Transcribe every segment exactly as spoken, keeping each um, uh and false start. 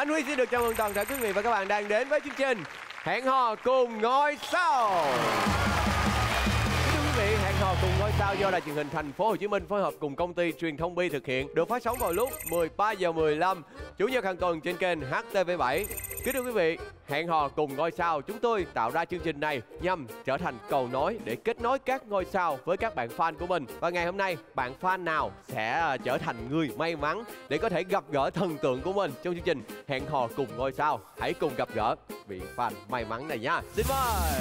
Anh Huy xin được chào mừng toàn thể quý vị và các bạn đang đến với chương trình Hẹn hò cùng ngôi sao. Hẹn hò cùng ngôi sao do Đài truyền hình Thành phố Hồ Chí Minh phối hợp cùng công ty truyền thông Bi thực hiện, được phát sóng vào lúc mười ba giờ mười lăm chủ nhật hàng tuần trên kênh H T V bảy. Kính thưa quý vị, Hẹn hò cùng ngôi sao chúng tôi tạo ra chương trình này nhằm trở thành cầu nối để kết nối các ngôi sao với các bạn fan của mình. Và ngày hôm nay, bạn fan nào sẽ trở thành người may mắn để có thể gặp gỡ thần tượng của mình trong chương trình Hẹn hò cùng ngôi sao? Hãy cùng gặp gỡ vị fan may mắn này nha. Xin mời.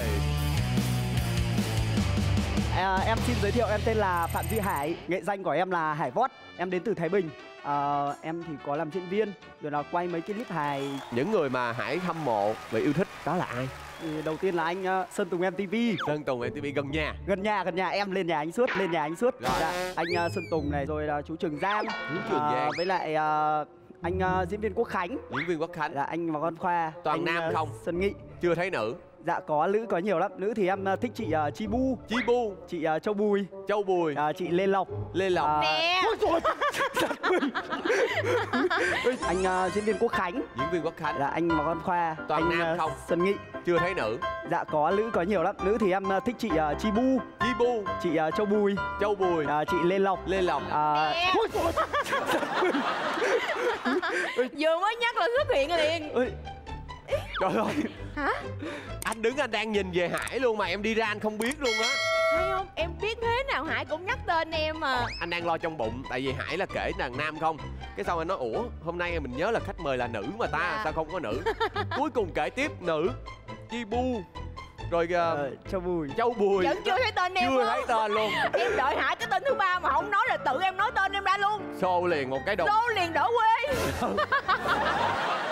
À, em xin giới thiệu, em tên là Phạm Duy Hải, nghệ danh của em là Hải Vót. Em đến từ Thái Bình. À, em thì có làm diễn viên, rồi là quay mấy cái clip hài. Những người mà Hải hâm mộ và yêu thích đó là ai? Ừ, đầu tiên là anh uh, Sơn Tùng em tê vê. Sơn Tùng em tê vê gần nhà. Gần nhà, gần nhà, em lên nhà anh suốt, lên nhà anh suốt. Dạ, anh uh, Sơn Tùng này, rồi là chú Trường Giang. Chú Trường Giang. À, với lại uh, anh uh, diễn viên Quốc Khánh. Diễn viên Quốc Khánh. Là anh và con Khoa. Toàn anh, nam uh, không? Sơn Nghị. Chưa thấy nữ. Dạ có, nữ có nhiều lắm. Nữ thì em thích chị uh, Chi Bu. Chi Bu. Chị uh, Châu Bùi. Châu Bùi. uh, Chị Lê Lộc. Lê Lộc. uh... Nè. Anh uh, diễn viên Quốc Khánh. Diễn viên Quốc Khánh. Là anh và con Khoa. Toàn anh, nam uh, không? Sơn Nghị. Chưa thấy nữ. Dạ có, nữ có nhiều lắm. Nữ thì em uh, thích chị uh, Chi Bu. Chi Bu. Chị uh, Châu Bùi. Châu Bùi. uh, Chị Lê Lộc. Lê Lộc. uh... Vừa mới nhắc là xuất hiện liền. Trời ơi. Hả? Anh đứng anh đang nhìn về Hải luôn mà em đi ra anh không biết luôn á. Hay không? Em biết thế nào Hải cũng nhắc tên em mà. Anh đang lo trong bụng, tại vì Hải là kể nàng nam không? Cái xong anh nói ủa, hôm nay mình nhớ là khách mời là nữ mà ta, à. Sao không có nữ? Cuối cùng kể tiếp nữ, Chi Bu. Rồi uh, Châu Bùi. Châu Bùi. Vẫn chưa thấy tên em. Chưa thấy tên luôn. Em đợi Hải cái tên thứ ba mà không nói là tự em nói tên em ra luôn. Xô liền một cái đồ. Xô liền đổ quê.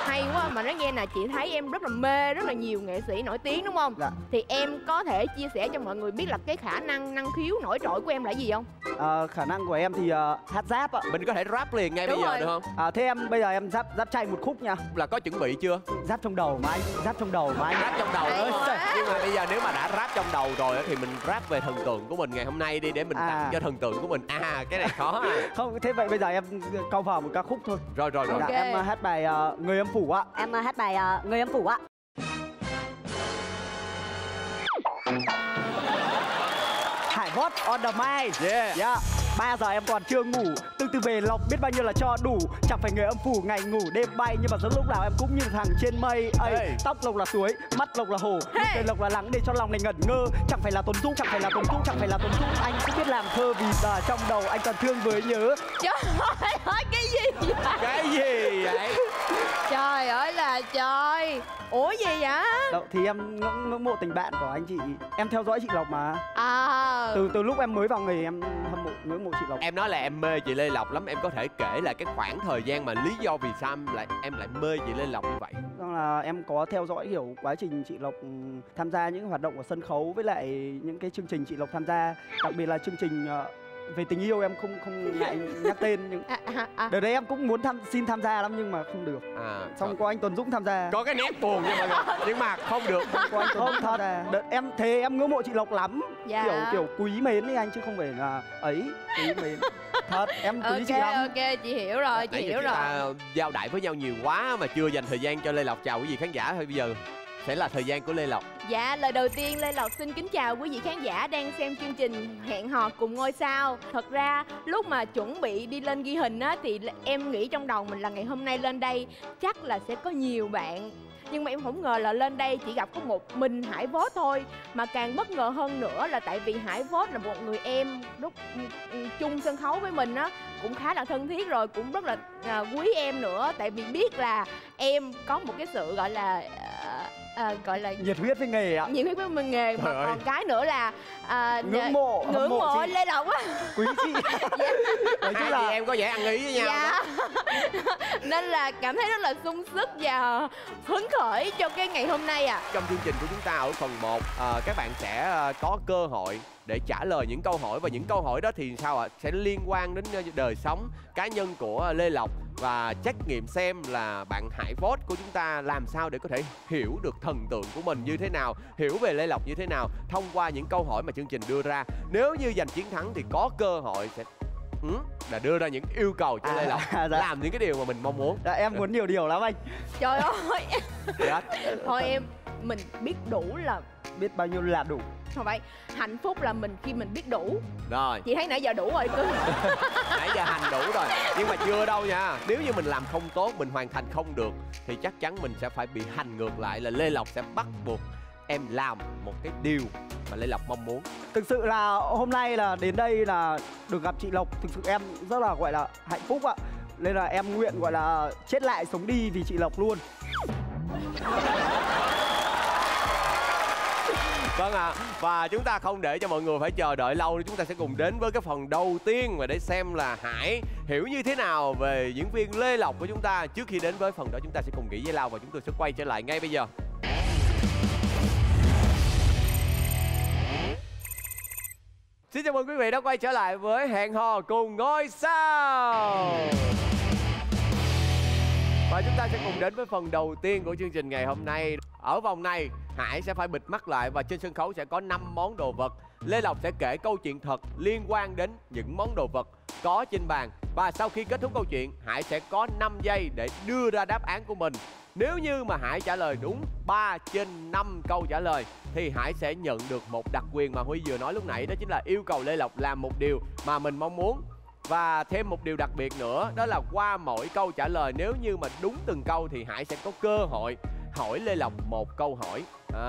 Hay quá, mà nói nghe nè, chị thấy em rất là mê rất là nhiều nghệ sĩ nổi tiếng đúng không? Dạ. Thì em có thể chia sẻ cho mọi người biết là cái khả năng năng khiếu nổi trội của em là gì không? À, khả năng của em thì uh, hát rap ạ. Mình có thể rap liền ngay đúng bây rồi. Giờ được không? À, thế em bây giờ em rap rap chay một khúc nha. Là có chuẩn bị chưa? Rap trong đầu mà anh, rap trong đầu mà anh. Rap trong đầu ơi. Nhưng mà bây giờ nếu mà đã rap trong đầu rồi thì mình rap về thần tượng của mình ngày hôm nay đi để mình à. Tặng cho thần tượng của mình. À cái này khó. À. Không, thế vậy bây giờ em câu vào một ca khúc thôi. Rồi rồi rồi. Dạ, okay. Em hát bài uh, Người Âm Phủ. Em hát bài uh, Người Âm Phủ ạ. Hải Vót on the mic. Yeah, yeah. Ba giờ em còn chưa ngủ, tương tư về lòng biết bao nhiêu là cho đủ. Chẳng phải người âm phủ ngày ngủ đêm bay, nhưng mà giấc lúc nào em cũng như thằng trên mây ấy. Hey. Tóc Lộc là suối, mắt Lộc là hồ, hey. Cây Lộc là lắng để cho lòng này ngẩn ngơ. Chẳng phải là Tuấn Dũng, chẳng phải là Tuấn Dũng, chẳng phải là Tuấn Dũng. Anh cũng biết làm thơ vì giờ trong đầu anh còn thương với nhớ. Trời ơi, cái gì vậy? Cái gì vậy? Trời ơi là trời. Ủa gì vậy? Đâu, thì em ngưỡng, ngưỡng mộ tình bạn của anh chị. Em theo dõi chị Lộc mà. À. Từ từ lúc em mới vào nghề em hâm mộ ngưỡng mộ chị Lộc. Em nói là em mê chị Lê Lộc lắm. Em có thể kể lại cái khoảng thời gian mà lý do vì sao em lại em lại mê chị Lê Lộc như vậy? Đó là em có theo dõi hiểu quá trình chị Lộc tham gia những hoạt động của sân khấu với lại những cái chương trình chị Lộc tham gia, đặc biệt là chương trình về tình yêu em không không ngại nhắc tên nhưng à, à, à. Đợt đấy em cũng muốn tham xin tham gia lắm nhưng mà không được. À, xong có anh Tuấn Dũng tham gia. Có cái nét buồn nhưng mà nhưng mà không được. Xong có anh Tuấn Dũng tham gia. Đợt em thế em ngưỡng mộ chị Lộc lắm. Dạ. Kiểu kiểu quý mến với anh chứ không phải là ấy, quý mến. Thật em quý okay, chị lắm. Ok chị hiểu rồi, chị nãy hiểu rồi. Giao đại với nhau nhiều quá mà chưa dành thời gian cho Lê Lộc chào quý vị khán giả thôi, bây giờ sẽ là thời gian của Lê Lộc. Dạ, lời đầu tiên Lê Lộc xin kính chào quý vị khán giả đang xem chương trình Hẹn hò cùng ngôi sao. Thật ra lúc mà chuẩn bị đi lên ghi hình á thì em nghĩ trong đầu mình là ngày hôm nay lên đây chắc là sẽ có nhiều bạn. Nhưng mà em không ngờ là lên đây chỉ gặp có một mình Hải Vót thôi. Mà càng bất ngờ hơn nữa là tại vì Hải Vót là một người em lúc chung sân khấu với mình á, cũng khá là thân thiết rồi, cũng rất là à, quý em nữa. Tại vì biết là em có một cái sự gọi là à, à, gọi là nhiệt huyết với nghề ạ. Nhiệt huyết với mình nghề. Trời mà ơi. Còn cái nữa là à, ngưỡng mộ ngưỡng mộ, mộ Lê Lộc á, quý chị. Dạ. Đấy chứ là em có vẻ ăn ý với nhau. Dạ. Nên là cảm thấy rất là sung sức và hứng khởi cho cái ngày hôm nay ạ. À. Trong chương trình của chúng ta ở phần một à, các bạn sẽ có cơ hội để trả lời những câu hỏi, và những câu hỏi đó thì sao ạ? Sẽ liên quan đến đời sống cá nhân của Lê Lộc và trắc nghiệm xem là bạn Hải Vót của chúng ta làm sao để có thể hiểu được thần tượng của mình như thế nào, hiểu về Lê Lộc như thế nào thông qua những câu hỏi mà chương trình đưa ra. Nếu như giành chiến thắng thì có cơ hội sẽ ừ? là đưa ra những yêu cầu cho à, Lê Lộc dạ. Làm những cái điều mà mình mong muốn. Dạ, em muốn nhiều điều lắm anh. Trời ơi. Thôi em, mình biết đủ là... Biết bao nhiêu là đủ. Thôi vậy, hạnh phúc là mình khi mình biết đủ. Rồi. Chị thấy nãy giờ đủ rồi cứ. Nãy giờ hành đủ rồi. Nhưng mà chưa đâu nha. Nếu như mình làm không tốt, mình hoàn thành không được, thì chắc chắn mình sẽ phải bị hành ngược lại. Là Lê Lộc sẽ bắt buộc em làm một cái điều mà Lê Lộc mong muốn. Thực sự là hôm nay là đến đây là được gặp chị Lộc, thực sự em rất là gọi là hạnh phúc ạ. Nên là em nguyện gọi là chết lại sống đi vì chị Lộc luôn. Vâng ạ, à, và chúng ta không để cho mọi người phải chờ đợi lâu, chúng ta sẽ cùng đến với cái phần đầu tiên và để xem là Hải hiểu như thế nào về diễn viên Lê Lộc của chúng ta. Trước khi đến với phần đó, chúng ta sẽ cùng nghỉ giải lao và chúng tôi sẽ quay trở lại ngay bây giờ. Xin chào mừng quý vị đã quay trở lại với Hẹn Hò Cùng Ngôi Sao. Và chúng ta sẽ cùng đến với phần đầu tiên của chương trình ngày hôm nay. Ở vòng này, Hải sẽ phải bịt mắt lại và trên sân khấu sẽ có năm món đồ vật. Lê Lộc sẽ kể câu chuyện thật liên quan đến những món đồ vật có trên bàn. Và sau khi kết thúc câu chuyện, Hải sẽ có năm giây để đưa ra đáp án của mình. Nếu như mà Hải trả lời đúng ba trên năm câu trả lời thì Hải sẽ nhận được một đặc quyền mà Huy vừa nói lúc nãy. Đó chính là yêu cầu Lê Lộc làm một điều mà mình mong muốn. Và thêm một điều đặc biệt nữa, đó là qua mỗi câu trả lời, nếu như mà đúng từng câu thì Hải sẽ có cơ hội hỏi Lê Lộc một câu hỏi à,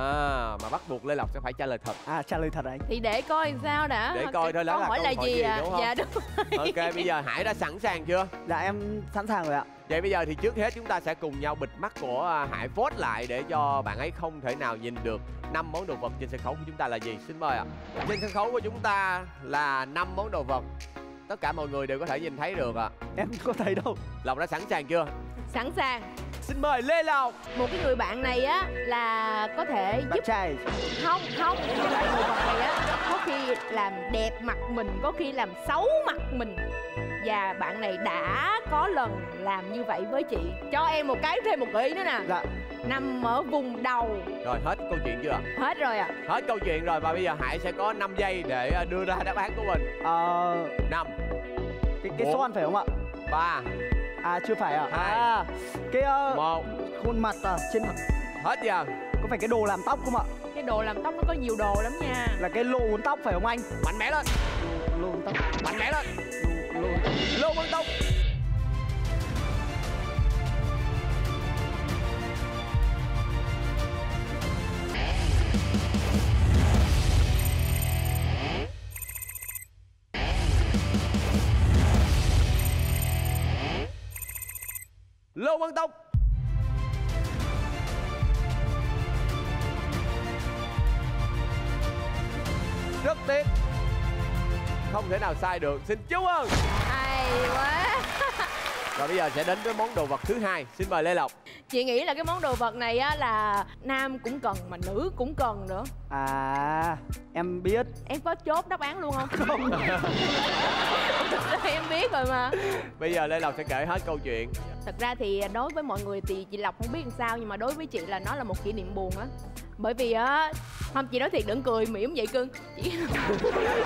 mà bắt buộc Lê Lộc sẽ phải trả lời thật. À, trả lời thật anh. Thì để coi sao đã. Để coi thôi, đó là hỏi là gì, gì à? Đúng không? Dạ đúng rồi. Ok, bây giờ Hải đã sẵn sàng chưa? Dạ em sẵn sàng rồi ạ. Vậy bây giờ thì trước hết chúng ta sẽ cùng nhau bịt mắt của Hải Vót lại để cho bạn ấy không thể nào nhìn được năm món đồ vật trên sân khấu của chúng ta là gì. Xin mời ạ. Trên sân khấu của chúng ta là năm món đồ vật. Tất cả mọi người đều có thể nhìn thấy được ạ. Em có thấy đâu. Lộc đã sẵn sàng chưa? Sẵn sàng. Xin mời Lê Lộc. Một cái người bạn này á là có thể giúp trai. Không, không. Cái loại người bạn này á có khi làm đẹp mặt mình, có khi làm xấu mặt mình. Và bạn này đã có lần làm như vậy với chị. Cho em một cái thêm một gợi ý nữa nè. Dạ. Nằm ở vùng đầu. Rồi, hết câu chuyện chưa? Hết rồi ạ. Hết câu chuyện rồi và bây giờ Hải sẽ có năm giây để đưa ra đáp án của mình. Ờ... năm. Cái, cái số ăn phải không ạ? ba. À chưa phải ạ. hai. À, cái uh, một. Khuôn mặt à, trên mặt. Hết giờ. Có phải cái đồ làm tóc không ạ? Cái đồ làm tóc nó có nhiều đồ lắm nha. Là cái lô uốn tóc phải không anh? Mạnh mẽ lên. Lô uốn tóc. Mạnh mẽ lên. Lô uốn tóc. Lô Văn Tông. Rất tiếc, không thể nào sai được. Xin chúc mừng. Hay quá. Và bây giờ sẽ đến với món đồ vật thứ hai. Xin mời Lê Lộc. Chị nghĩ là cái món đồ vật này á là nam cũng cần mà nữ cũng cần nữa. À, em biết. Em có chốt đáp án luôn không? Không. Em biết rồi mà. Bây giờ Lê Lộc sẽ kể hết câu chuyện. Thật ra thì đối với mọi người thì chị Lộc không biết làm sao, nhưng mà đối với chị là nó là một kỷ niệm buồn á. Bởi vì á, không, chị nói thiệt đừng cười mỉm vậy cưng chị...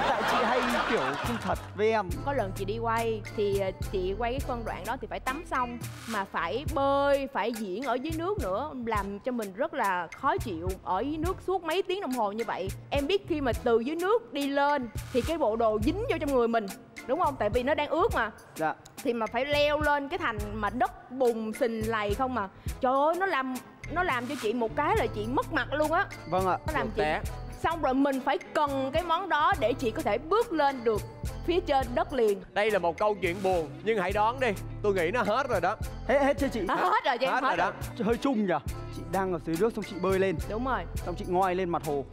Tại chị hay kiểu không thật với em. Có lần chị đi quay thì chị quay cái phân đoạn đó thì phải tắm xong mà phải bơi, phải diễn ở dưới nước nữa, làm cho mình rất là khó chịu. Ở dưới nước suốt mấy tiếng đồng hồ như vậy, em biết khi mà từ dưới nước đi lên thì cái bộ đồ dính vô trong người mình, đúng không? Tại vì nó đang ướt mà. Dạ. Thì mà phải leo lên cái thành mà đất bùn xình lầy không mà. Trời ơi, nó làm nó làm cho chị một cái là chị mất mặt luôn á. Vâng ạ. Nó làm chị té. Xong rồi mình phải cần cái món đó để chị có thể bước lên được phía trên đất liền. Đây là một câu chuyện buồn, nhưng hãy đoán đi. Tôi nghĩ nó hết rồi đó. Hết hết chưa chị? À, hết rồi chị. Hết, hết rồi đó. Hơi chung nhỉ? Chị đang ở dưới nước xong chị bơi lên. Đúng rồi. Xong chị ngoi lên mặt hồ.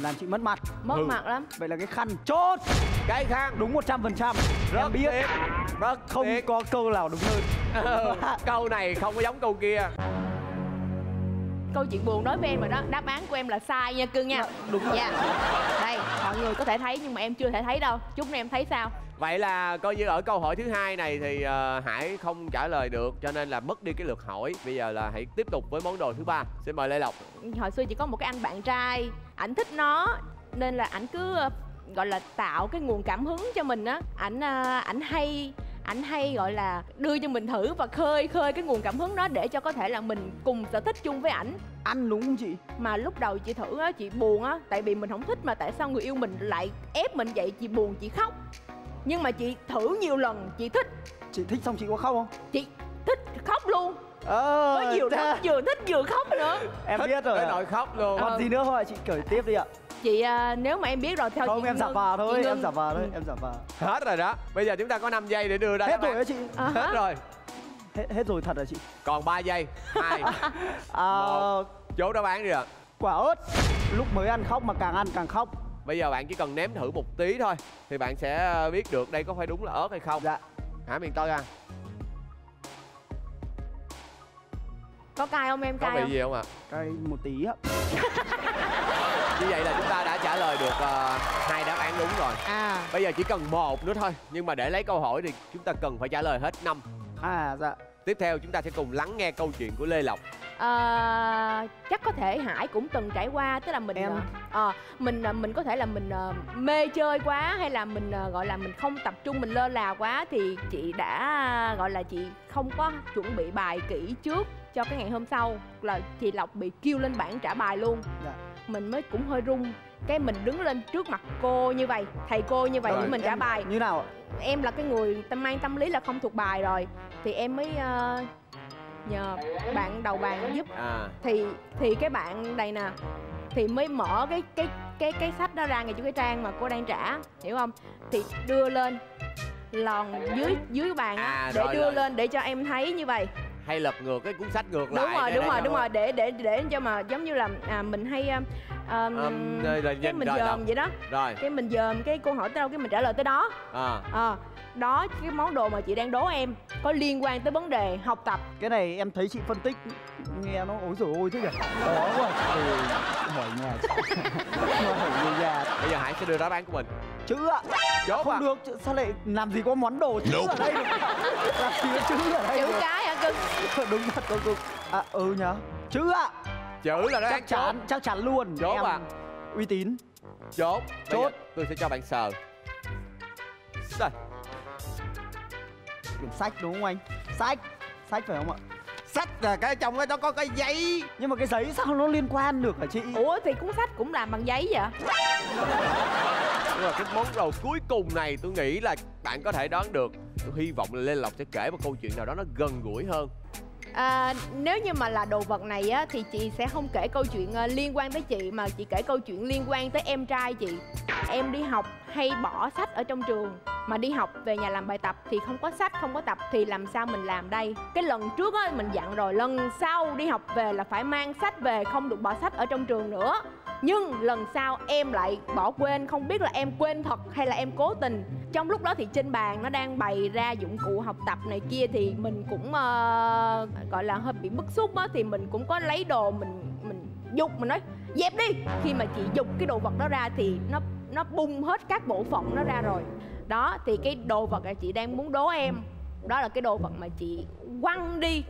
Làm chị mất mặt. Mất ừ. mặt lắm. Vậy là cái khăn. Chốt. Cái khăn. Đúng một trăm phần trăm. Rất biết. Rất không biết. Có câu nào đúng hơn. Ừ. Câu này không có giống câu kia. Câu chuyện buồn đối với em rồi đó. Đáp án của em là sai nha cưng nha. Đúng rồi. Yeah. Đây, mọi người có thể thấy nhưng mà em chưa thể thấy đâu. Chúc em thấy sao? Vậy là coi như ở câu hỏi thứ hai này thì uh, Hải không trả lời được, cho nên là mất đi cái lượt hỏi. Bây giờ là hãy tiếp tục với món đồ thứ ba. Xin mời Lê Lộc. Hồi xưa chỉ có một cái anh bạn trai, ảnh thích nó nên là ảnh cứ uh, gọi là tạo cái nguồn cảm hứng cho mình á. Ảnh uh, ảnh hay ảnh hay gọi là đưa cho mình thử và khơi khơi cái nguồn cảm hứng đó để cho có thể là mình cùng sở thích chung với ảnh. Anh đúng không chị? Mà lúc đầu chị thử á, chị buồn á, tại vì mình không thích mà tại sao người yêu mình lại ép mình vậy, chị buồn chị khóc. Nhưng mà chị thử nhiều lần chị thích. Chị thích xong chị có khóc không? Chị thích khóc luôn. Ờ, có nhiều thích vừa thích vừa khóc nữa. Em thích biết rồi. Cái nỗi khóc luôn. Còn ừ. gì nữa không ạ? Chị kể tiếp đi ạ. Chị nếu mà em biết rồi theo không, chị em giả vờ thôi, em giả vờ thôi, em giả vờ. Hết rồi đó. Bây giờ chúng ta có năm giây để đưa ra. Hết rồi hả chị? À, hết hả? Rồi. Hết, hết rồi thật hả chị? Còn ba giây. Hai. Một. Chốt đáp án đi ạ. Quả ớt. Lúc mới ăn khóc mà càng ăn càng khóc. Bây giờ bạn chỉ cần ném thử một tí thôi thì bạn sẽ biết được đây có phải đúng là ớt hay không. Dạ. Hả miền Tây à? Có cay không em? Cay không? Có vị gì không ạ? À? Cay một tí ạ. Như vậy là chúng ta đã trả lời được hai uh, đáp án đúng rồi. À. Bây giờ chỉ cần một nữa thôi. Nhưng mà để lấy câu hỏi thì chúng ta cần phải trả lời hết năm. À dạ. Tiếp theo chúng ta sẽ cùng lắng nghe câu chuyện của Lê Lộc. À, chắc có thể Hải cũng từng trải qua, tức là mình em. À, mình mình có thể là mình uh, mê chơi quá hay là mình uh, gọi là mình không tập trung, mình lơ là quá thì chị đã uh, gọi là chị không có chuẩn bị bài kỹ trước cho cái ngày hôm sau là chị Lộc bị kêu lên bảng trả bài luôn. Dạ. Mình mới cũng hơi run, cái mình đứng lên trước mặt cô như vậy, thầy cô như vậy để mình em, trả bài. Như nào? Em là cái người tâm mang tâm lý là không thuộc bài rồi thì em mới uh, nhờ bạn đầu bàn giúp. À. Thì thì cái bạn này nè thì mới mở cái cái cái cái sách đó ra ngay chỗ cái trang mà cô đang trả, hiểu không? Thì đưa lên lòn dưới dưới bàn à, để rồi, đưa rồi. lên để cho em thấy như vậy. Hay lật ngược cái cuốn sách ngược lại. Đúng rồi, đúng rồi, đúng rồi, để để để cho mà giống như là à, mình hay um, um, là cái mình dòm vậy đó. Rồi. Cái mình dòm cái cô hỏi tới đâu cái mình trả lời tới đó. À. À. Đó, cái món đồ mà chị đang đố em có liên quan tới vấn đề học tập. Cái này em thấy chị phân tích nghe nó ối dồi ôi thế kìa. Đó quá. Hỏi nhà. Hỏi người nhà. Bây giờ Hải sẽ đưa đáp án của mình. Chữ ạ. Chốt không à? Được, sao lại làm gì có món đồ chữ ở đây? Làm gì có chữ ở đây? Chữ cái hả cưng? Đúng thật con cưng. À ừ nhá. Chữ ạ. Chữ là chắc chắn, chắc chắn luôn. Chốt em... à. Uy tín. Chốt. Chốt. Tôi sẽ cho bạn sờ. Rồi. Sách đúng không anh? Sách. Sách phải không ạ? Sách là cái trong đó có cái giấy. Nhưng mà cái giấy sao nó liên quan được hả chị? Ủa thì cuốn sách cũng làm bằng giấy vậy? Nhưng mà cái món đồ cuối cùng này tôi nghĩ là bạn có thể đoán được. Tôi hy vọng là Lê Lộc sẽ kể một câu chuyện nào đó nó gần gũi hơn. À, nếu như mà là đồ vật này á, thì chị sẽ không kể câu chuyện liên quan tới chị mà chị kể câu chuyện liên quan tới em trai chị. Em đi học hay bỏ sách ở trong trường mà đi học về nhà làm bài tập thì không có sách, không có tập thì làm sao mình làm đây? Cái lần trước á mình dặn rồi, lần sau đi học về là phải mang sách về, không được bỏ sách ở trong trường nữa. Nhưng lần sau em lại bỏ quên, không biết là em quên thật hay là em cố tình. Trong lúc đó thì trên bàn nó đang bày ra dụng cụ học tập này kia thì mình cũng uh, gọi là hơi bị bức xúc á, thì mình cũng có lấy đồ mình mình giục, mình nói dẹp đi. Khi mà chị giục cái đồ vật đó ra thì nó nó bung hết các bộ phận nó ra rồi. Đó thì cái đồ vật là chị đang muốn đố em, đó là cái đồ vật mà chị quăng đi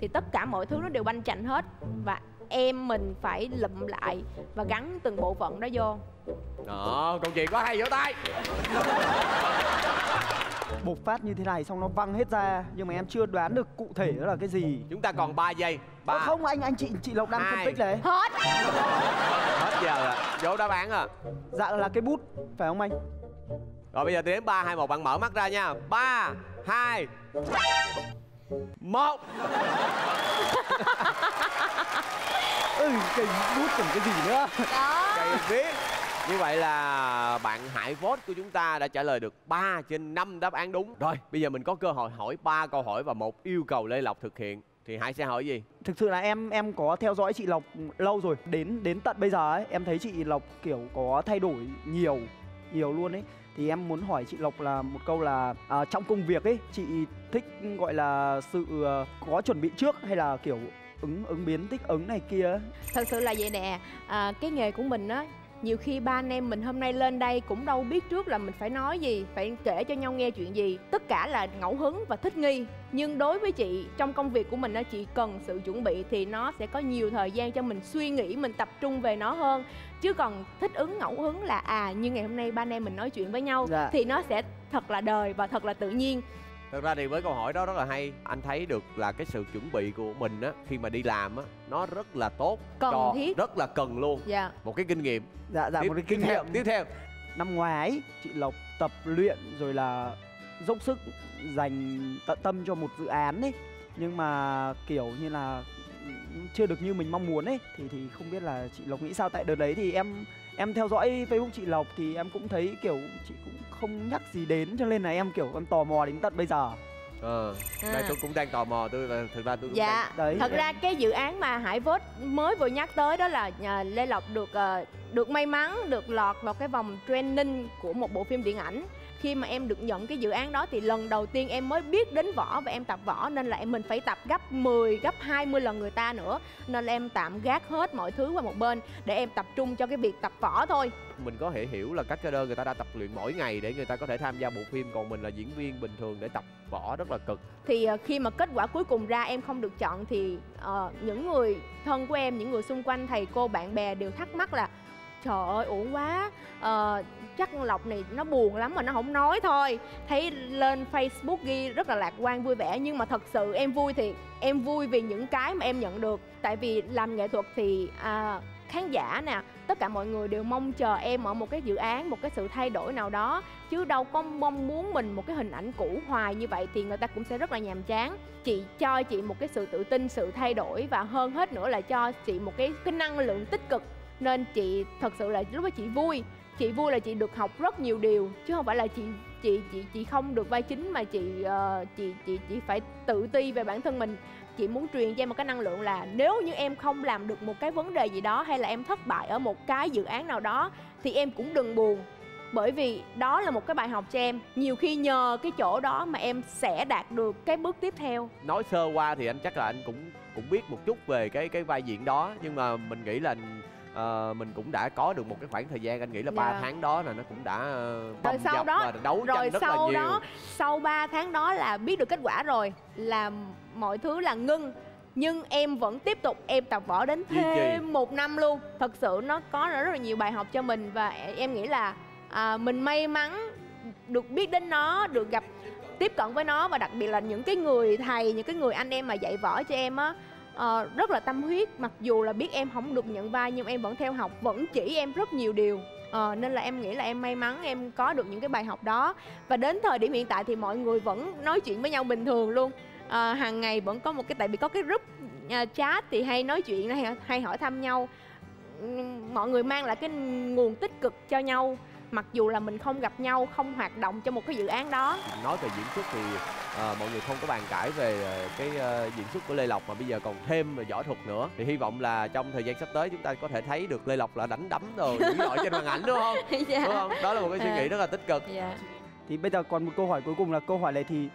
thì tất cả mọi thứ nó đều banh chành hết và em mình phải lụm lại và gắn từng bộ phận đó vô. Đó, câu chuyện quá hay, vỗ tay. Bột phát như thế này xong nó văng hết ra nhưng mà em chưa đoán được cụ thể đó là cái gì. Chúng ta còn ba giây. Ba. Ô, không anh anh chị chị Lộc đang phân tích đấy. Hết. Hết giờ rồi. Vỗ đáp án à? Dạ là cái bút phải không anh? Rồi bây giờ tôi đếm ba, hai, một, bạn mở mắt ra nha. Ba, hai, một. Ừ, cây bút còn cái gì nữa. Đó. Cây viết. Như vậy là bạn Hải Vót của chúng ta đã trả lời được ba trên năm đáp án đúng. Rồi, bây giờ mình có cơ hội hỏi ba câu hỏi và một yêu cầu Lê Lộc thực hiện. Thì Hải sẽ hỏi gì? Thực sự là em em có theo dõi chị Lộc lâu rồi. Đến đến tận bây giờ ấy, em thấy chị Lộc kiểu có thay đổi nhiều, nhiều luôn ấy. Thì em muốn hỏi chị Lộc là một câu là à, trong công việc ấy, chị thích gọi là sự có chuẩn bị trước hay là kiểu ứng ứng biến thích ứng này kia? Thật sự là vậy nè, à, cái nghề của mình á, nhiều khi ba anh em mình hôm nay lên đây cũng đâu biết trước là mình phải nói gì, phải kể cho nhau nghe chuyện gì. Tất cả là ngẫu hứng và thích nghi. Nhưng đối với chị, trong công việc của mình á, chị cần sự chuẩn bị thì nó sẽ có nhiều thời gian cho mình suy nghĩ, mình tập trung về nó hơn. Chứ còn thích ứng ngẫu hứng là à, như ngày hôm nay ba anh em mình nói chuyện với nhau, dạ, thì nó sẽ thật là đời và thật là tự nhiên. Thật ra thì với câu hỏi đó rất là hay, anh thấy được là cái sự chuẩn bị của mình á, khi mà đi làm á, nó rất là tốt, cần cho, thiết, rất là cần luôn. Dạ. Một cái kinh nghiệm. Dạ, dạ tiếp, một cái kinh nghiệm. Tiếp theo, năm ngoái chị Lộc tập luyện rồi là dốc sức dành tận tâm cho một dự án ấy, nhưng mà kiểu như là chưa được như mình mong muốn ấy, thì thì không biết là chị Lộc nghĩ sao, tại đợt đấy thì em em theo dõi Facebook chị Lộc thì em cũng thấy kiểu chị cũng không nhắc gì đến, cho nên là em kiểu em tò mò đến tận bây giờ. Ờ, à. Đây tôi cũng đang tò mò, tôi thực ra tôi cũng dạ. đang... Đấy, thật em... ra cái dự án mà Hải Vót mới vừa nhắc tới đó là Lê Lộc được được may mắn được lọt vào cái vòng training của một bộ phim điện ảnh. Khi mà em được nhận cái dự án đó thì lần đầu tiên em mới biết đến võ và em tập võ, nên là em mình phải tập gấp mười, gấp hai mươi lần người ta nữa. Nên là em tạm gác hết mọi thứ qua một bên để em tập trung cho cái việc tập võ thôi. Mình có thể hiểu là các cader người ta đã tập luyện mỗi ngày để người ta có thể tham gia bộ phim, còn mình là diễn viên bình thường để tập võ rất là cực. Thì khi mà kết quả cuối cùng ra em không được chọn thì uh, những người thân của em, những người xung quanh, thầy cô, bạn bè đều thắc mắc là trời ơi uổng quá, à, chắc Lộc này nó buồn lắm mà nó không nói thôi. Thấy lên Facebook ghi rất là lạc quan vui vẻ, nhưng mà thật sự em vui thì em vui vì những cái mà em nhận được. Tại vì làm nghệ thuật thì à, khán giả nè, tất cả mọi người đều mong chờ em ở một cái dự án, một cái sự thay đổi nào đó, chứ đâu có mong muốn mình một cái hình ảnh cũ hoài. Như vậy thì người ta cũng sẽ rất là nhàm chán. Chị cho chị một cái sự tự tin, sự thay đổi, và hơn hết nữa là cho chị một cái, cái năng lượng tích cực. Nên chị thật sự là lúc đó chị vui, chị vui là chị được học rất nhiều điều, chứ không phải là chị chị chị chị không được vai chính mà chị uh, chị chị chị phải tự ti về bản thân mình. Chị muốn truyền cho em một cái năng lượng là nếu như em không làm được một cái vấn đề gì đó, hay là em thất bại ở một cái dự án nào đó, thì em cũng đừng buồn, bởi vì đó là một cái bài học cho em. Nhiều khi nhờ cái chỗ đó mà em sẽ đạt được cái bước tiếp theo. Nói sơ qua thì anh chắc là anh cũng cũng biết một chút về cái cái vai diễn đó, nhưng mà mình nghĩ là À, mình cũng đã có được một cái khoảng thời gian, anh nghĩ là ba yeah. tháng đó là nó cũng đã uh, bầm sau dập đó, và đấu rồi tranh rất sau là nhiều. Đó, sau ba tháng đó là biết được kết quả rồi, là mọi thứ là ngưng, nhưng em vẫn tiếp tục, em tập võ đến thêm một năm luôn. Thật sự nó có rất là nhiều bài học cho mình, và em nghĩ là à, mình may mắn được biết đến nó, được gặp tiếp cận với nó, và đặc biệt là những cái người thầy, những cái người anh em mà dạy võ cho em á, Ờ, rất là tâm huyết. Mặc dù là biết em không được nhận vai, nhưng em vẫn theo học, vẫn chỉ em rất nhiều điều. ờ, Nên là em nghĩ là em may mắn, em có được những cái bài học đó. Và đến thời điểm hiện tại thì mọi người vẫn nói chuyện với nhau bình thường luôn. ờ, Hàng ngày vẫn có một cái, tại vì có cái group uh, chat thì hay nói chuyện, hay, hay hỏi thăm nhau. Mọi người mang lại cái nguồn tích cực cho nhau, mặc dù là mình không gặp nhau, không hoạt động cho một cái dự án đó. Nói về diễn xuất thì à, mọi người không có bàn cãi về cái uh, diễn xuất của Lê Lộc, mà bây giờ còn thêm võ thuật nữa. Thì hy vọng là trong thời gian sắp tới chúng ta có thể thấy được Lê Lộc là đánh đấm rồi những loại trên màn ảnh, đúng không? Dạ. Đúng không? Đó là một cái suy nghĩ rất là tích cực. Dạ. Thì bây giờ còn một câu hỏi cuối cùng, là câu hỏi này thì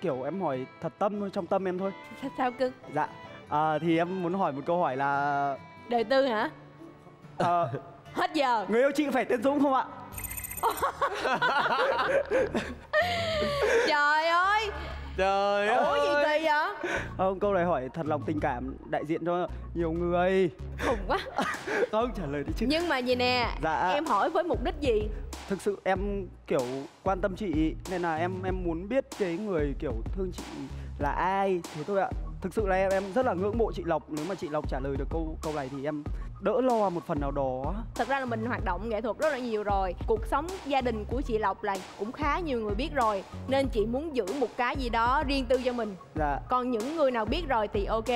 kiểu em hỏi thật tâm thôi, trong tâm em thôi. Sao cưng? Dạ. À, thì em muốn hỏi một câu hỏi là đời tư hả? À... Hết giờ. Người yêu chị phải Tuấn Dũng không ạ? Trời ơi, trời ơi. Ủa gì kỳ vậy? Không, câu này hỏi thật lòng tình cảm, đại diện cho nhiều người. Khùng quá. Không trả lời đi chứ. Nhưng mà gì nè, dạ. Em hỏi với mục đích gì? Thực sự em kiểu quan tâm chị, nên là em em muốn biết cái người kiểu thương chị là ai, thế thôi ạ. Thực sự là em, em rất là ngưỡng mộ chị Lộc. Nếu mà chị Lộc trả lời được câu câu này thì em đỡ lo một phần nào đó. Thật ra là mình hoạt động nghệ thuật rất là nhiều rồi. Cuộc sống gia đình của chị Lộc là cũng khá nhiều người biết rồi, nên chị muốn giữ một cái gì đó riêng tư cho mình. Dạ. Còn những người nào biết rồi thì ok,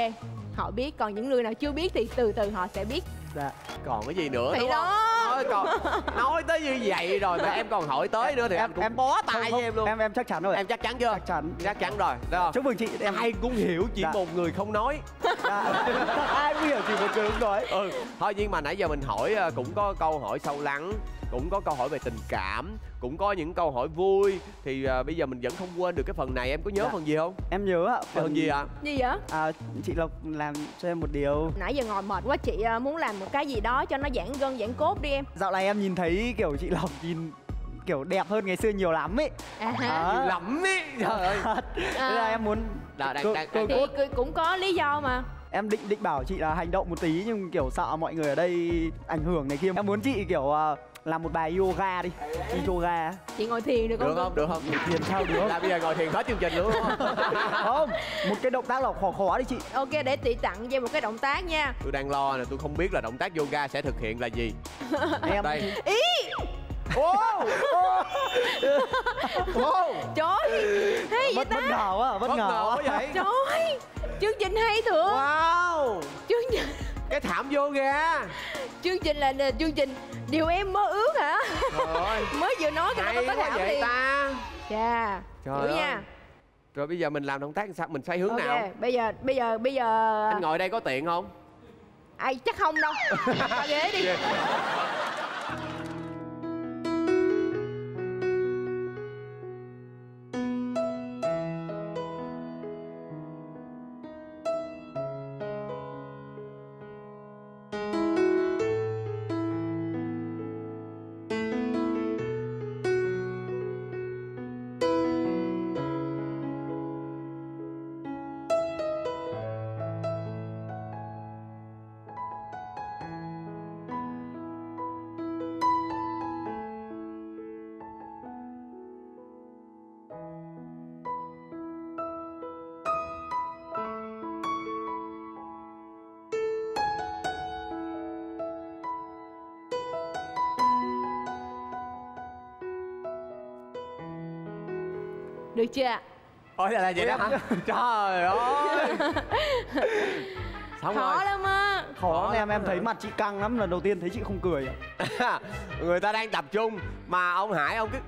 họ biết. Còn những người nào chưa biết thì từ từ họ sẽ biết. Dạ. Còn cái gì nữa thì đúng đó. Không? Nói, còn, nói tới như vậy rồi mà em còn hỏi tới nữa thì em, em cũng em bó tay không, không, với em luôn. Em em chắc chắn rồi. Em chắc chắn chưa? Chắc chắn. Chắc chắn rồi. Được. Chúc mừng chị. Em ai cũng hiểu chỉ dạ. một người không nói. Dạ. Ai cũng hiểu chỉ một người không nói. Ừ. Thôi nhưng mà nãy giờ mình hỏi cũng có câu hỏi sâu lắng, cũng có câu hỏi về tình cảm, cũng có những câu hỏi vui. Thì uh, bây giờ mình vẫn không quên được cái phần này. Em có nhớ dạ. phần gì không? Em nhớ ạ. Phần... phần gì ạ? À? Gì vậy? À, chị Lộc làm cho em một điều. Nãy giờ ngồi mệt quá, chị muốn làm một cái gì đó cho nó giãn gân, giãn cốt đi em. Dạo này em nhìn thấy kiểu chị Lộc nhìn kiểu đẹp hơn ngày xưa nhiều lắm ấy. À, à. Lắm ấy. Trời ơi. À. Thế là em muốn đó, đang, đang, đang, thì cũng có lý do mà. Em định định bảo chị là hành động một tí, nhưng kiểu sợ mọi người ở đây ảnh hưởng này kia. Em muốn chị kiểu uh, làm một bài yoga đi. Đi yoga. Chị ngồi thiền được không? Được không? Được không? Thiền sao được? Là bây giờ ngồi thiền hết chương trình luôn không? Không, một cái động tác là khò khò đi chị. Ok, để chị tặng cho em một cái động tác nha. Tôi đang lo nè, tôi không biết là động tác yoga sẽ thực hiện là gì. Em đây. Ý. Wow. Wow. Trời. Hay vậy ta? Bất ngờ quá, bất ngờ quá vậy. Trời. Chương trình hay thường. Wow. Chương trình cái thảm yoga. Chương trình là chương trình điều em mơ ước hả? Rồi. Mới vừa nói cái nó có thảm vậy thì ta. Chà. Trời ơi. Nha. Rồi bây giờ mình làm động tác sao? Mình xoay hướng okay. nào? Bây giờ bây giờ bây giờ anh ngồi đây có tiện không? Ai chắc không đâu. Qua ghế đi. Yeah. Được chưa? Ôi là, là vậy đó hả? Trời ơi. Khó lắm á. Khó em, em thấy mặt chị căng lắm. Lần đầu tiên thấy chị không cười. Người ta đang tập trung mà ông Hải ông cứ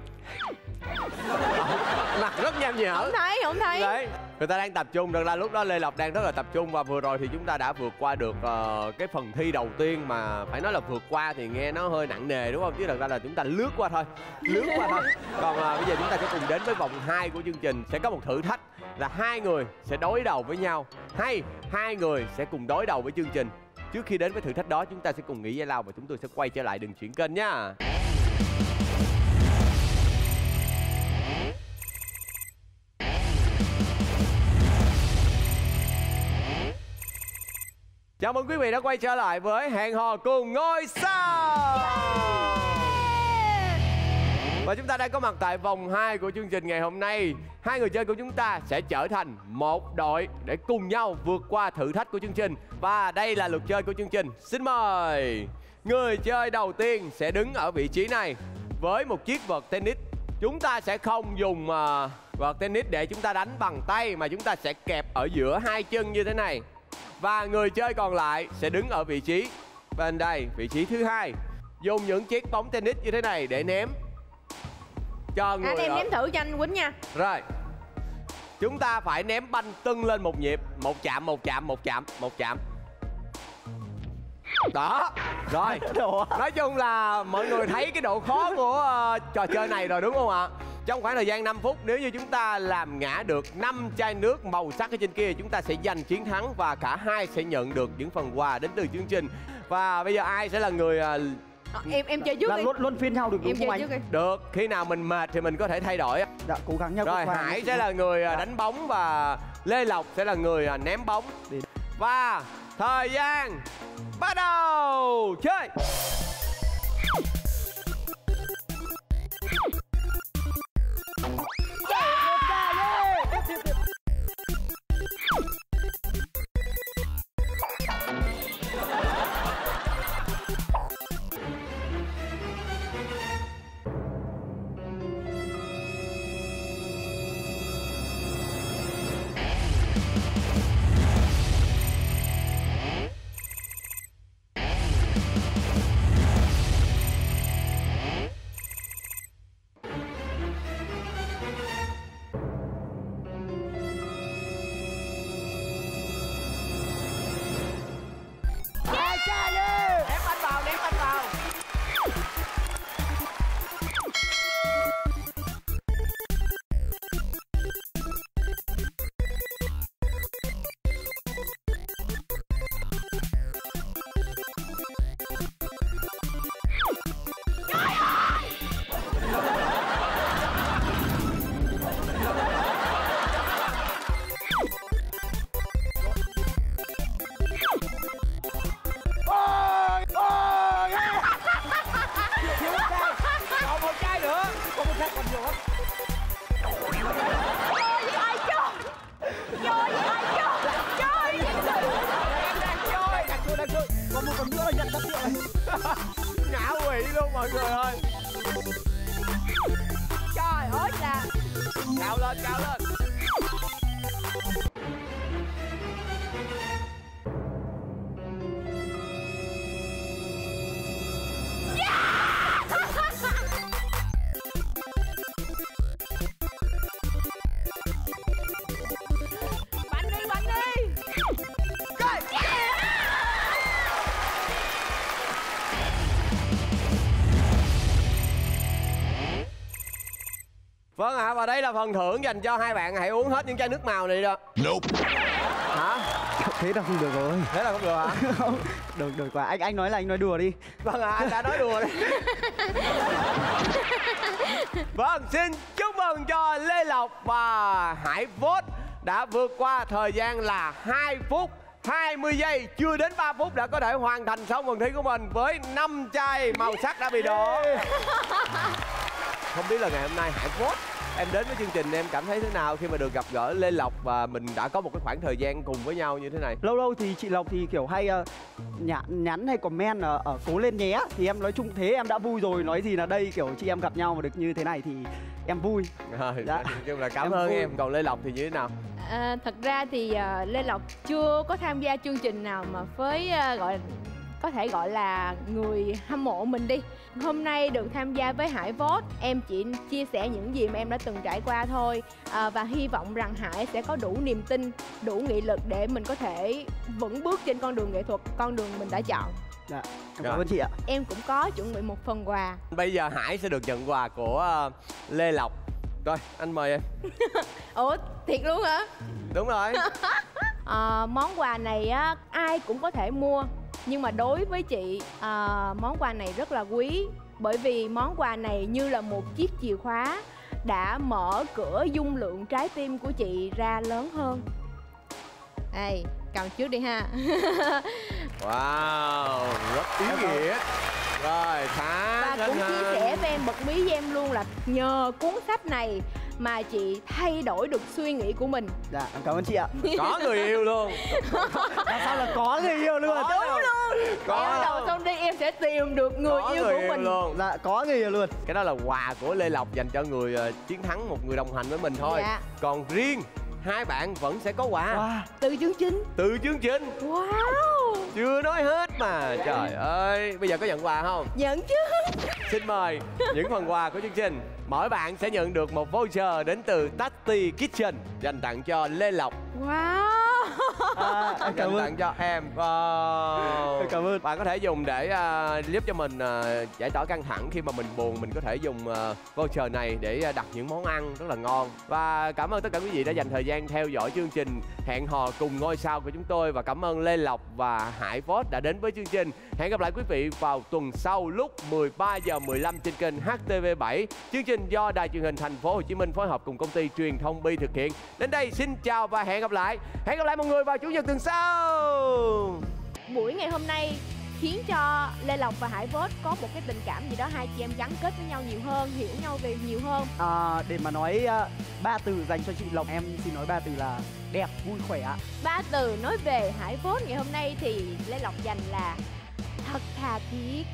mặt rất nham nhở. Không thấy, không thấy. Đấy. Người ta đang tập trung, thật ra lúc đó Lê Lộc đang rất là tập trung. Và vừa rồi thì chúng ta đã vượt qua được uh, cái phần thi đầu tiên mà phải nói là vượt qua thì nghe nó hơi nặng nề đúng không? Chứ thật ra là chúng ta lướt qua thôi. Lướt qua thôi. Còn uh, bây giờ chúng ta sẽ cùng đến với vòng hai của chương trình. Sẽ có một thử thách là hai người sẽ đối đầu với nhau, hay hai người sẽ cùng đối đầu với chương trình. Trước khi đến với thử thách đó chúng ta sẽ cùng nghỉ giải lao và chúng tôi sẽ quay trở lại, đừng chuyển kênh nha. Chào mừng quý vị đã quay trở lại với Hẹn Hò Cùng Ngôi Sao. Và chúng ta đang có mặt tại vòng hai của chương trình ngày hôm nay. Hai người chơi của chúng ta sẽ trở thành một đội để cùng nhau vượt qua thử thách của chương trình. Và đây là luật chơi của chương trình. Xin mời. Người chơi đầu tiên sẽ đứng ở vị trí này với một chiếc vợt tennis. Chúng ta sẽ không dùng vợt tennis để chúng ta đánh bằng tay, mà chúng ta sẽ kẹp ở giữa hai chân như thế này. Và người chơi còn lại sẽ đứng ở vị trí bên đây, vị trí thứ hai, dùng những chiếc bóng tennis như thế này để ném cho người. Anh em ném thử cho anh Quýnh nha. Rồi. Chúng ta phải ném banh tưng lên một nhịp, một chạm, một chạm, một chạm, một chạm. Đó. Rồi. Nói chung là mọi người thấy cái độ khó của uh, trò chơi này rồi đúng không ạ? Trong khoảng thời gian năm phút, nếu như chúng ta làm ngã được năm chai nước màu sắc ở trên kia, chúng ta sẽ giành chiến thắng và cả hai sẽ nhận được những phần quà đến từ chương trình. Và bây giờ ai sẽ là người... À, em em chơi trước là đi. Luôn, luôn phiên nhau được đúng không anh? Được, khi nào mình mệt thì mình có thể thay đổi. Đã, cố gắng nhau. Rồi, Hải sẽ là người đánh bóng và Lê Lộc sẽ là người ném bóng. Và thời gian bắt đầu chơi. Còn nữa nhặt tắt rồi. Ngã quỷ luôn mọi người ơi. Trời ơi là. Cao lên, cao lên. Vâng ạ, và đây là phần thưởng dành cho hai bạn. Hãy uống hết những chai nước màu này đó. Nope. Hả? Thế đâu không được rồi. Thế là không được hả? Không. Được, được quá. Anh anh nói là anh nói đùa đi. Vâng ạ, anh đã nói đùa đấy. Vâng, xin chúc mừng cho Lê Lộc và Hải Vót đã vượt qua thời gian là hai phút hai mươi giây. Chưa đến ba phút đã có thể hoàn thành xong phần thi của mình với năm chai màu sắc đã bị đổ. Không biết là ngày hôm nay Hải Vót em đến với chương trình em cảm thấy thế nào khi mà được gặp gỡ Lê Lộc và mình đã có một cái khoảng thời gian cùng với nhau như thế này? Lâu lâu thì chị Lộc thì kiểu hay uh, nhắn hay comment ở uh, cố lên nhé. Thì em nói chung thế em đã vui rồi, nói gì là đây kiểu chị em gặp nhau mà được như thế này thì em vui. Rồi, dạ. Chung là cảm em ơn vui. Em còn Lê Lộc thì như thế nào? À, thật ra thì uh, Lê Lộc chưa có tham gia chương trình nào mà với uh, gọi có thể gọi là người hâm mộ mình đi. Hôm nay được tham gia với Hải Vót, em chỉ chia sẻ những gì mà em đã từng trải qua thôi, à, và hy vọng rằng Hải sẽ có đủ niềm tin, đủ nghị lực để mình có thể vững bước trên con đường nghệ thuật, con đường mình đã chọn. Dạ, cảm ơn chị ạ. Em cũng có chuẩn bị một phần quà. Bây giờ Hải sẽ được nhận quà của Lê Lộc. Rồi, anh mời em. Ủa, thiệt luôn hả? Đúng rồi. À, món quà này á, ai cũng có thể mua. Nhưng mà đối với chị, à, món quà này rất là quý. Bởi vì món quà này như là một chiếc chìa khóa đã mở cửa dung lượng trái tim của chị ra lớn hơn. Đây, cầm trước đi ha. Wow, rất ý nghĩa. Rồi, Thái. Và cũng chia sẻ với em, bật mí với em luôn là nhờ cuốn sách này mà chị thay đổi được suy nghĩ của mình. Dạ, cảm ơn chị ạ. Có người yêu luôn. Làm sao là có người yêu luôn? Có đúng luôn. Có em đầu xong đi em sẽ tìm được người có yêu người của yêu mình luôn. Dạ, có người yêu luôn. Cái đó là quà của Lê Lộc dành cho người uh, chiến thắng, một người đồng hành với mình thôi. Dạ. Còn riêng hai bạn vẫn sẽ có quà. Wow. Từ chương trình. Từ chương trình. Wow. Chưa nói hết mà. Trời ơi. Bây giờ có nhận quà không? Nhận chứ. Xin mời những phần quà của chương trình. Mỗi bạn sẽ nhận được một voucher đến từ Tasty Kitchen dành tặng cho Lê Lộc. Wow. À, em cảm ơn. Tặng cho em. Wow. Em cảm ơn. Bạn có thể dùng để uh, giúp cho mình uh, giải tỏa căng thẳng khi mà mình buồn. Mình có thể dùng uh, voucher này để uh, đặt những món ăn rất là ngon. Và cảm ơn tất cả quý vị đã dành thời gian theo dõi chương trình Hẹn Hò Cùng Ngôi Sao của chúng tôi. Và cảm ơn Lê Lộc và Hải Vót đã đến với chương trình. Hẹn gặp lại quý vị vào tuần sau lúc mười ba giờ mười lăm trên kênh H T V bảy. Chương trình do Đài Truyền hình Thành phố Hồ Chí Minh phối hợp cùng công ty truyền thông Bi thực hiện. Đến đây xin chào và hẹn gặp lại. Hẹn gặp lại mọi người vào chủ nhật tuần sau. Buổi ngày hôm nay khiến cho Lê Lộc và Hải Vót có một cái tình cảm gì đó, hai chị em gắn kết với nhau nhiều hơn, hiểu nhau về nhiều hơn. À, để mà nói ba từ dành cho chị Lộc, em xin nói ba từ là đẹp, vui, khỏe ạ. Ba từ nói về Hải Vót ngày hôm nay thì Lê Lộc dành là thật thà thiết.